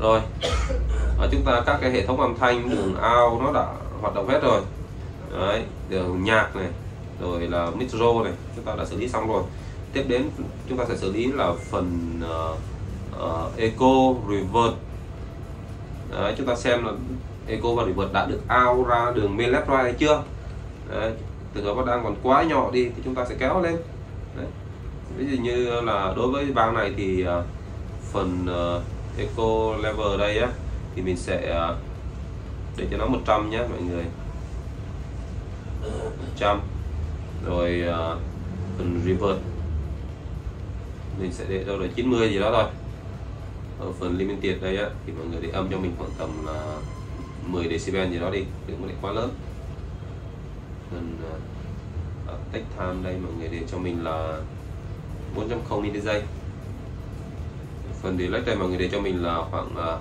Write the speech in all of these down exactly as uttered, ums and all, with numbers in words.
Rồi à, chúng ta các cái hệ thống âm thanh đường ao nó đã hoạt động hết rồi đấy, đường nhạc này rồi là micro này chúng ta đã xử lý xong rồi. Tiếp đến chúng ta sẽ xử lý là phần uh, uh, echo reverb. Đấy, chúng ta xem là echo và reverb đã được ao ra đường main left right hay chưa. Đấy, từ đó nó đang còn quá nhỏ đi thì chúng ta sẽ kéo lên. Đấy, ví dụ như là đối với vang này thì uh, phần uh, echo level ở đây á, thì mình sẽ uh, để cho nó một trăm nhé mọi người, một trăm. Rồi uh, phần reverb mình sẽ để đâu là chín mươi gì đó thôi. Ở phần limited đây á, thì mọi người để âm cho mình khoảng tầm là mười decibel gì đó đi, đừng có để quá lớn. Phần uh, take time đây mọi người để cho mình là bốn trăm mili giây. Phần delay đây mọi người để cho mình là khoảng uh,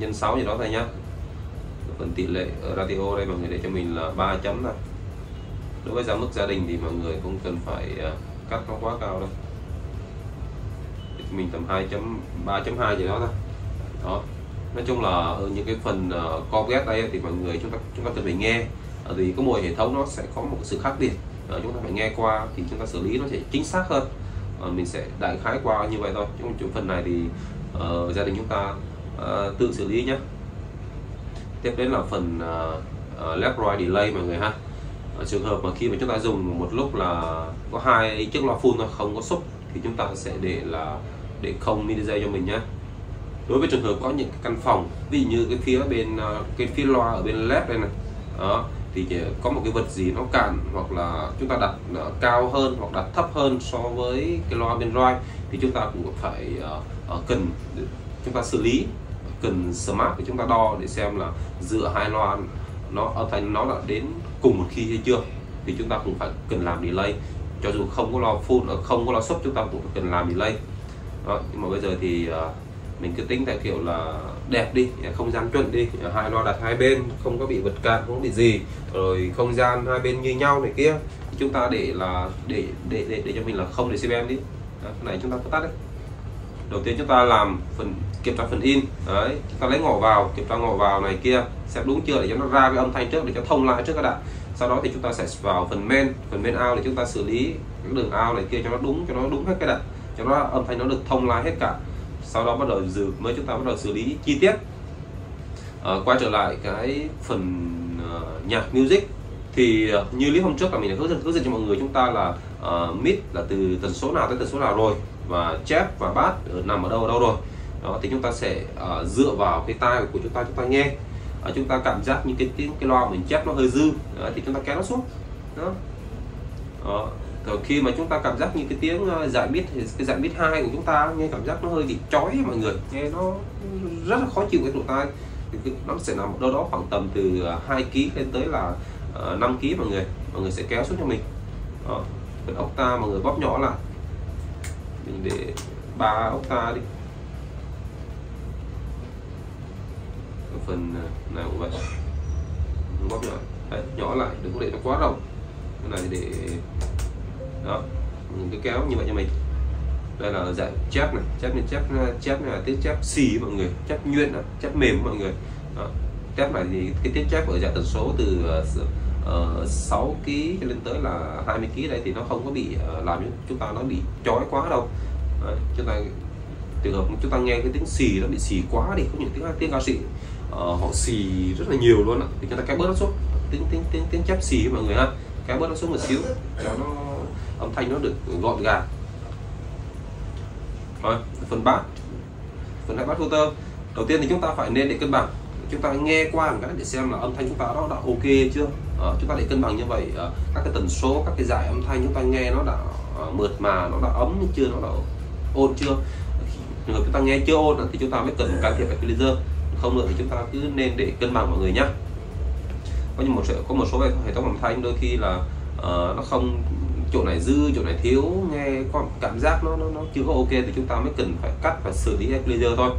nhân sáu gì đó thôi nhá. Phần tỷ lệ ở radio đây mọi người để cho mình là ba chấm này. Đối với giá mức gia đình thì mọi người cũng cần phải uh, cắt nó quá cao đâu, mình tầm hai chấm ba chấm hai gì đó thôi. Đó, nói chung là ở những cái phần uh, concept đây thì mọi người chúng ta chúng ta cần phải nghe, vì có mỗi hệ thống nó sẽ có một sự khác biệt. Đó, chúng ta phải nghe qua thì chúng ta xử lý nó sẽ chính xác hơn. Đó, mình sẽ đại khái qua như vậy thôi. Trong phần này thì uh, gia đình chúng ta uh, tự xử lý nhé. Tiếp đến là phần uh, left right delay mọi người ha. Ở trường hợp mà khi mà chúng ta dùng một lúc là có hai chiếc loa full thôi, không có sub, thì chúng ta sẽ để là để không mili giây cho mình nhé. Đối với trường hợp có những căn phòng, ví dụ như cái phía bên cái phía loa ở bên left đây này, đó, thì có một cái vật gì nó cản hoặc là chúng ta đặt cao hơn hoặc đặt thấp hơn so với cái loa bên right, thì chúng ta cũng phải uh, cần chúng ta xử lý, cần smart để chúng ta đo để xem là giữa hai loa nó âm thanh nó đã đến cùng một khi hay chưa, thì chúng ta cũng phải cần làm delay. Cho dù không có loa full, không có loa sub, chúng ta cũng cần làm delay. Đó, nhưng mà bây giờ thì uh, mình cứ tính theo kiểu là đẹp đi, không gian chuẩn đi, hai loa đặt hai bên, không có bị vật cản, không bị gì, rồi không gian hai bên như nhau này kia, thì chúng ta để là để để để, để cho mình là không decibel đi. Đó, này chúng ta tắt đấy. Đầu tiên chúng ta làm phần kiểm tra phần in, đấy, chúng ta lấy ngỏ vào, kiểm tra ngỏ vào này kia, xem đúng chưa để cho nó ra cái âm thanh trước, để cho thông lại trước các bạn. Sau đó thì chúng ta sẽ vào phần main, phần main out để chúng ta xử lý cái đường out này kia cho nó đúng, cho nó đúng hết cái đặt, cho nó âm thanh nó được thông lại hết cả. Sau đó bắt đầu dự mới chúng ta bắt đầu xử lý chi tiết. À, quay trở lại cái phần uh, nhạc music thì uh, như clip hôm trước là mình đã hướng dẫn hướng dẫn cho mọi người chúng ta là uh, mid là từ tần số nào tới tần số nào rồi, và chép và bass nằm ở đâu ở đâu rồi. Đó, thì chúng ta sẽ uh, dựa vào cái tai của chúng ta chúng ta nghe. À, chúng ta cảm giác những cái tiếng cái loa mình chép nó hơi dư, à, thì chúng ta kéo nó xuống. Đó. Đó. Rồi khi mà chúng ta cảm giác những cái tiếng giải beat, cái giải beat hai của chúng ta nghe cảm giác nó hơi bị chói mọi người, nghe nó rất là khó chịu cái lỗ tai, thì nó sẽ nằm đâu đó khoảng tầm từ hai ki-lô-héc lên tới là năm ki-lô-héc mọi người, mọi người sẽ kéo xuống cho mình. Đó. Phần octa mọi người bóp nhỏ lại, mình để ba octa đi. Phần này cũng vậy, bóp nhỏ, đấy, nhỏ lại, đừng có để nó quá rộng. Cái này để đó, mình cứ kéo như vậy cho mình. Đây là dạng chép này, chép này chép chép này là tiếng chép xì mọi người, chép nhuyễn, chép mềm mọi người. Đó. Chép này thì cái tiếng chép ở dạng tần số từ uh, sáu ki-lô-héc cho lên tới là hai mươi ki-lô-héc đây, thì nó không có bị uh, làm chúng ta nó bị chói quá đâu. Đấy, chúng ta trường hợp chúng ta nghe cái tiếng xì nó bị xì quá đi, có những tiếng tiếng ca sĩ Uh, họ xì rất là nhiều luôn á, thì chúng ta kéo bớt nó xuống, tiếng tiếng tiếng tiếng chép xì mọi người ha, kéo bớt nó xuống một xíu cho nó âm thanh nó được gọn gàng. Rồi phần bass, phần hai bass filter đầu tiên thì chúng ta phải nên để cân bằng, chúng ta nghe qua một cái để xem là âm thanh chúng ta nó đã ok chưa. À, chúng ta để cân bằng như vậy, à, các cái tần số, các cái dải âm thanh chúng ta nghe nó đã à, mượt mà, nó đã ấm chưa, nó đã ôn chưa. Trường hợp chúng ta nghe chưa ôn thì chúng ta mới cần can thiệp equalizer, không nữa thì chúng ta cứ nên để cân bằng mọi người nhé. Có như một có một số hệ thống âm thanh đôi khi là uh, nó không, chỗ này dư chỗ này thiếu, nghe có cảm giác nó nó, nó chưa có ok, thì chúng ta mới cần phải cắt và xử lý equalizer thôi.